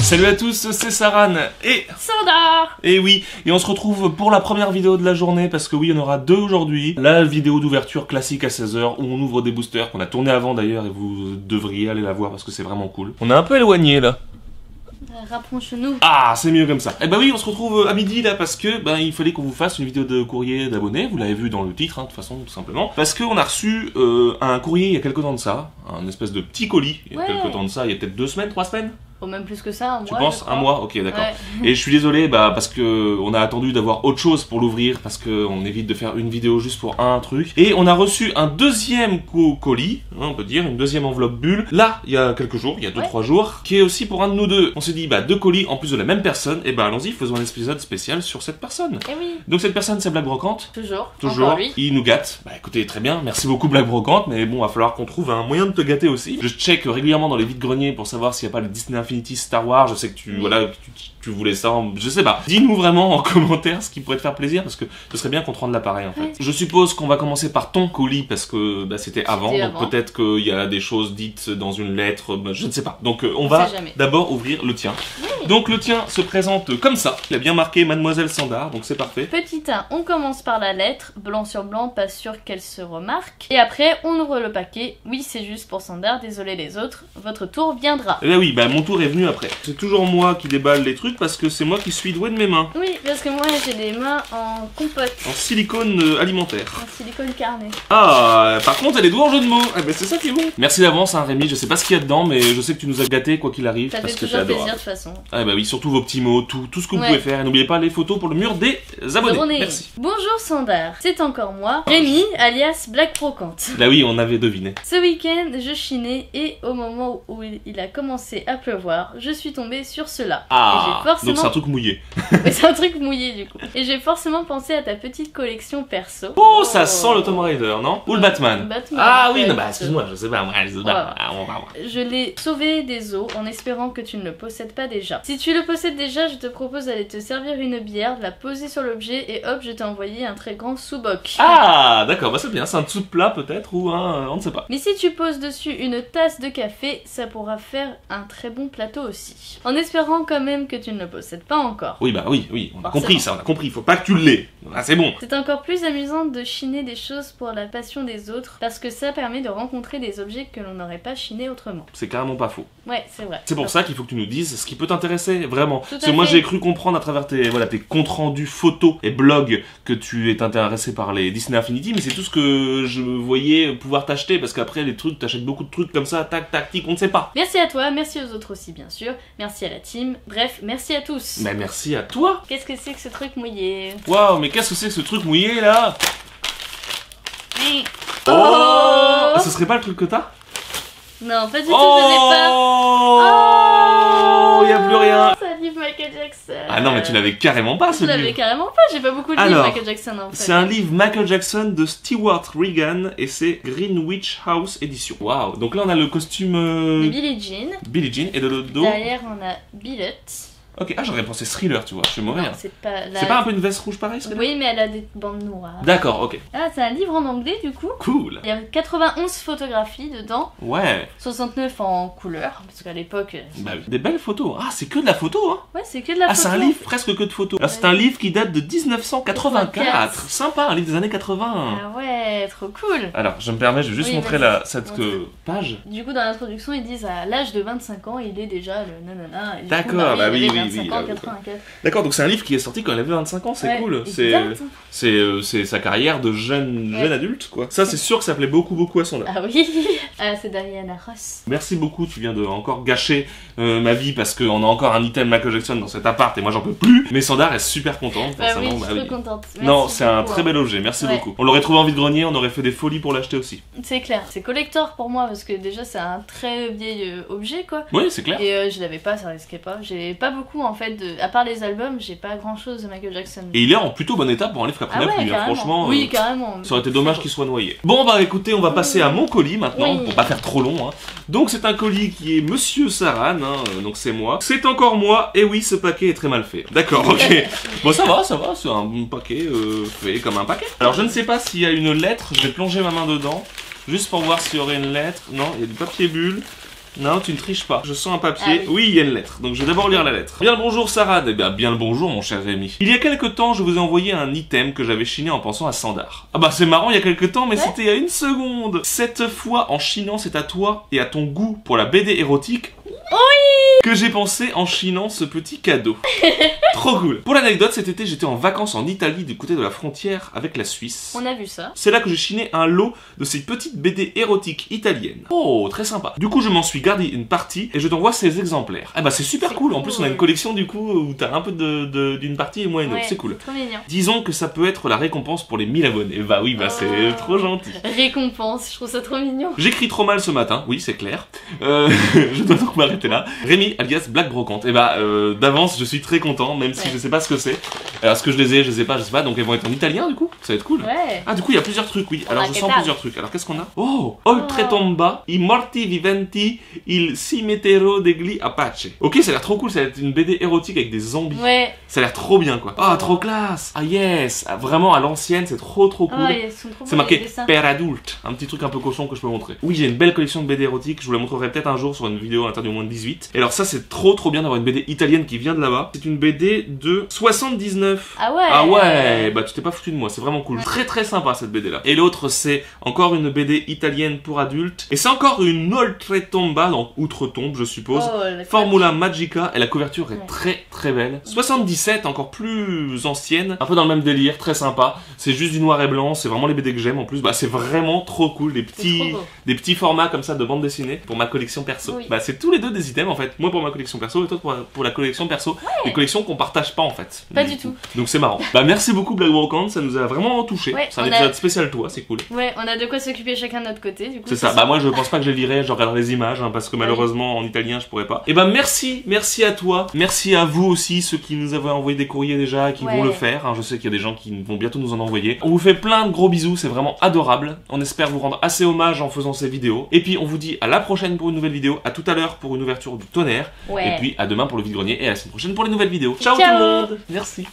Salut à tous, c'est Saran et Sandor. Et oui, et on se retrouve pour la première vidéo de la journée, parce que oui, il y en aura deux aujourd'hui. La vidéo d'ouverture classique à 16h, où on ouvre des boosters, qu'on a tourné avant d'ailleurs, et vous devriez aller la voir, parce que c'est vraiment cool. On est un peu éloigné là. Rapproche-nous. Ah, c'est mieux comme ça. Eh ben oui, on se retrouve à midi là parce que ben il fallait qu'on vous fasse une vidéo de courrier d'abonnés. Vous l'avez vu dans le titre, hein, de toute façon, tout simplement. Parce qu'on a reçu un courrier il y a quelques temps de ça, un espèce de petit colis il y a quelques temps de ça, il y a peut-être 2 semaines, 3 semaines. Ou même plus que ça, un mois. Tu penses un mois? Ok, d'accord. Ouais. Et je suis désolé, bah, parce que on a attendu d'avoir autre chose pour l'ouvrir, parce qu'on évite de faire une vidéo juste pour un truc. Et on a reçu un deuxième colis, hein, on peut dire, une deuxième enveloppe bulle, là, il y a quelques jours, il y a 2-3 jours, qui est aussi pour un de nous deux. On s'est dit, bah, 2 colis en plus de la même personne, et bah, allons-y, faisons un épisode spécial sur cette personne. Et oui. Donc, cette personne, c'est Black Brocante. Toujours. Toujours. Lui. Il nous gâte. Bah, écoutez, très bien, merci beaucoup, Black Brocante, mais bon, va falloir qu'on trouve un moyen de te gâter aussi. Je check régulièrement dans les vides-greniers pour savoir s'il n'y a pas le Disney Infinity, Star Wars, je sais que tu, voilà, tu voulais ça, je sais pas. Dis-nous vraiment en commentaire ce qui pourrait te faire plaisir, parce que ce serait bien qu'on te rende l'appareil en fait. Ouais. Je suppose qu'on va commencer par ton colis, parce que bah, c'était avant, donc peut-être qu'il y a des choses dites dans une lettre, bah, je ne sais pas. Donc on va d'abord ouvrir le tien. Oui. Donc le tien se présente comme ça, il a bien marqué Mademoiselle Sandor, donc c'est parfait. Petit 1, on commence par la lettre, blanc sur blanc, pas sûr qu'elle se remarque. Et après, on ouvre le paquet, oui c'est juste pour Sandor, désolé les autres, votre tour viendra. Eh bah oui, bah mon tour est venu après. C'est toujours moi qui déballe les trucs parce que c'est moi qui suis doué de mes mains. Oui, parce que moi j'ai des mains en compote. En silicone alimentaire. En silicone carnet. Ah, par contre elle est douée en jeu de mots. Ah ben c'est ça qui est bon. Merci d'avance hein Rémi, je sais pas ce qu'il y a dedans mais je sais que tu nous as gâtés quoi qu'il arrive. Ça fait toujours plaisir de toute façon. Ah bah oui, surtout vos petits mots, tout ce que vous pouvez faire. Et n'oubliez pas les photos pour le mur des abonnés. Merci. Bonjour Sandor, c'est encore moi, Rémi alias Black Brocante. Là oui, on avait deviné. Ce week-end, je chinais et au moment où il a commencé à pleuvoir, je suis tombée sur cela. Ah, forcément... donc c'est un truc mouillé. Oui, c'est un truc mouillé du coup. Et j'ai forcément pensé à ta petite collection perso. Oh, ça sent le Tomb Raider, non? Ou le Batman. Batman. Ah oui, non, bah excuse-moi, je sais pas. Je l'ai sauvé des eaux en espérant que tu ne le possèdes pas déjà. Si tu le possèdes déjà, je te propose d'aller te servir une bière, de la poser sur l'objet et hop, je t'ai envoyé un très grand sous-boc. Ah, d'accord, bah c'est bien, c'est un sous-plat peut-être ou un... on ne sait pas. Mais si tu poses dessus une tasse de café, ça pourra faire un très bon plateau aussi. En espérant quand même que tu ne le possèdes pas encore. Oui bah oui, oui, on a compris ça, on a compris, faut pas que tu l'aies. Ah c'est bon. C'est encore plus amusant de chiner des choses pour la passion des autres, parce que ça permet de rencontrer des objets que l'on n'aurait pas chiné autrement. C'est carrément pas faux. Ouais, c'est vrai. C'est pour ça qu'il faut que tu nous dises ce qui peut t'intéresser, vraiment. Parce que moi j'ai cru comprendre à travers tes, voilà, tes comptes rendus photos et blogs que tu es intéressé par les Disney Infinity, mais c'est tout ce que je voyais pouvoir t'acheter, parce qu'après les trucs, t'achètes beaucoup de trucs comme ça, tac, tac, tic, on ne sait pas. Merci à toi, merci aux autres aussi bien sûr, merci à la team, bref, merci à tous. Mais merci à toi. Qu'est-ce que c'est que ce truc mouillé? Waouh, mais qu'est-ce que c'est que ce truc mouillé là? Oh, ce serait pas le truc que t'as? Non, pas du tout, je n'ai pas. Oh, il n'y a plus rien. C'est un livre Michael Jackson. Ah non, mais tu l'avais carrément pas celui-là. Je l'avais carrément pas, j'ai pas beaucoup de livres Michael Jackson en fait. C'est un livre Michael Jackson de Stewart Reagan et c'est Greenwich House Edition. Waouh, donc là on a le costume. De Billie Jean. Billie Jean et de l'autre dos. Derrière on a Billet. Ok, ah j'aurais pensé thriller, tu vois, je suis mauvais. Hein. C'est pas, la... pas un peu une veste rouge pareil? Oui, mais elle a des bandes noires. D'accord, ok. Ah, c'est un livre en anglais du coup. Cool. Il y a 91 photographies dedans. Ouais. 69 en couleur, parce qu'à l'époque... Bah oui. Des belles photos. Ah, c'est que de la photo, hein? Ouais, c'est que de la photo. Ah, c'est un livre presque que de photos. C'est un livre qui date de 1984. Sympa, un livre des années 80. Ah ouais, trop cool. Alors, je me permets, je vais juste montrer la, cette page. Du coup, dans l'introduction, ils disent à l'âge de 25 ans, il est déjà le nanana. D'accord, bah oui, oui. Oui, d'accord, donc c'est un livre qui est sorti quand il avait 25 ans, c'est cool. C'est sa carrière de jeune adulte, quoi. Ça, c'est sûr que ça plaît beaucoup à son âge. Ah oui, c'est Dariana Ross. Merci beaucoup, tu viens de encore gâcher ma vie parce qu'on a encore un item Michael Jackson dans cet appart et moi j'en peux plus. Mais Sandor est super contente. Bah oui, je suis contente. Merci non, c'est un très bel objet, merci beaucoup. On l'aurait trouvé en vide-grenier, on aurait fait des folies pour l'acheter aussi. C'est clair, c'est collector pour moi parce que déjà c'est un très vieil objet, quoi. Oui, c'est clair. Et je l'avais pas, ça risquait pas. J'ai pas beaucoup. En fait, à part les albums, j'ai pas grand chose de Michael Jackson. Et il est en plutôt bon état pour un livre qu'après la pluie, franchement. Oui, carrément. Ça aurait été dommage qu'il soit noyé. Bon, bah écoutez, on va passer à mon colis maintenant. Oui. pour pas faire trop long. Hein. Donc c'est un colis qui est Monsieur Saran, hein, donc c'est moi. C'est encore moi, et oui, ce paquet est très mal fait. D'accord, ok. Bon, ça va, c'est un bon paquet fait comme un paquet. Alors je ne sais pas s'il y a une lettre, je vais plonger ma main dedans, juste pour voir s'il y aurait une lettre. Non, il y a du papier bulle. Non, tu ne triches pas. Je sens un papier. Ah oui, il y a une lettre. Donc je vais d'abord lire la lettre. Bien le bonjour, Saran. Eh bien, bien le bonjour, mon cher Rémi. Il y a quelques temps, je vous ai envoyé un item que j'avais chiné en pensant à Sandor. Ah bah, c'est marrant, il y a quelques temps, mais ouais, c'était il y a une seconde. Cette fois, en chinant, c'est à toi et à ton goût pour la BD érotique. Oui, que j'ai pensé en chinant ce petit cadeau. Trop cool. Pour l'anecdote, cet été, j'étais en vacances en Italie du côté de la frontière avec la Suisse. On a vu ça. C'est là que j'ai chiné un lot de ces petites BD érotiques italiennes. Oh, très sympa. Du coup, je m'en suis gardé une partie et je t'envoie ces exemplaires. Ah bah, c'est super cool. En plus, on a une collection du coup où t'as un peu d'une partie et moi une autre. C'est cool. Trop mignon. Disons que ça peut être la récompense pour les 1000 abonnés. Bah oui, bah c'est trop gentil. Récompense, je trouve ça trop mignon. J'écris trop mal ce matin, oui, c'est clair. Je dois donc m'arrêter là. Rémi alias Black Brocante. Et bah d'avance je suis très content, même si je sais pas ce que c'est. Alors ce que je les ai pas, je sais pas, donc elles vont être en italien du coup, ça va être cool. Ouais. Ah du coup il y a plusieurs trucs, oui. Alors je sens plusieurs trucs. Alors qu'est-ce qu'on a? Oh, Oltretomba i Morti Viventi il Cimitero degli Apache. Ok, ça a l'air trop cool, ça va être une BD érotique avec des zombies. Ouais. Ça a l'air trop bien quoi. Ah, oh, trop classe. Ah yes, ah, vraiment à l'ancienne, c'est trop cool. Oh, c'est marqué père adulte, un petit truc un peu cochon que je peux montrer. Oui, j'ai une belle collection de BD érotiques, je vous la montrerai peut-être un jour sur une vidéo interdite au moins de 18. Et alors ça c'est trop bien d'avoir une BD italienne qui vient de là-bas. C'est une BD de 79. Ah ouais. Ah ouais. Bah tu t'es pas foutu de moi, c'est vraiment cool. Très sympa cette BD là. Et l'autre c'est encore une BD italienne pour adultes. Et c'est encore une Oltretomba, donc Outre-tombe je suppose. Oh, Formula magica. Et la couverture est très belle. 77, encore plus ancienne. Un peu dans le même délire, très sympa. C'est juste du noir et blanc, c'est vraiment les BD que j'aime en plus. Bah c'est vraiment trop cool, des petits formats comme ça de bande dessinée pour ma collection perso. Oui. Bah c'est tous les deux des items en fait, moi pour ma collection perso et toi pour la collection perso, les collections qu'on partage pas en fait. Pas du tout. Donc c'est marrant. Bah merci beaucoup Black Brocante, ça nous a vraiment touché. Ouais, c'est un épisode spécial toi, c'est cool. Ouais, on a de quoi s'occuper chacun de notre côté du coup. C'est ça, bah moi je pense pas que je lirai, je regarderai les images hein, parce que malheureusement en italien je pourrais pas. Et bah merci à toi, merci à vous aussi ceux qui nous avaient envoyé des courriers déjà, qui vont le faire. Hein, je sais qu'il y a des gens qui vont bientôt nous en envoyer. On vous fait plein de gros bisous, c'est vraiment adorable. On espère vous rendre assez hommage en faisant ces vidéos. Et puis on vous dit à la prochaine pour une nouvelle vidéo, à tout à l'heure pour une ouverture du tonnerre, et puis à demain pour le vide-grenier et à la semaine prochaine pour les nouvelles vidéos. Ciao, tout le monde. Merci.